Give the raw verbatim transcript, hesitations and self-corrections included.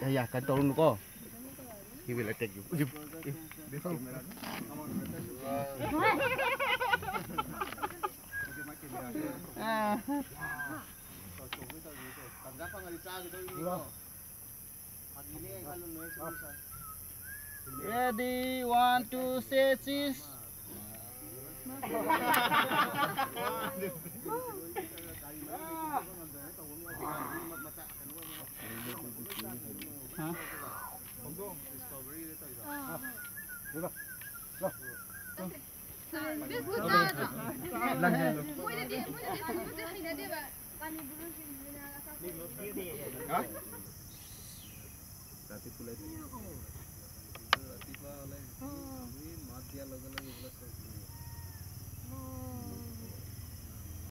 Yeah, yeah, can tell him to go. He will attack you. If, if, if. Ready, one, two, three, six. Huh? Huh?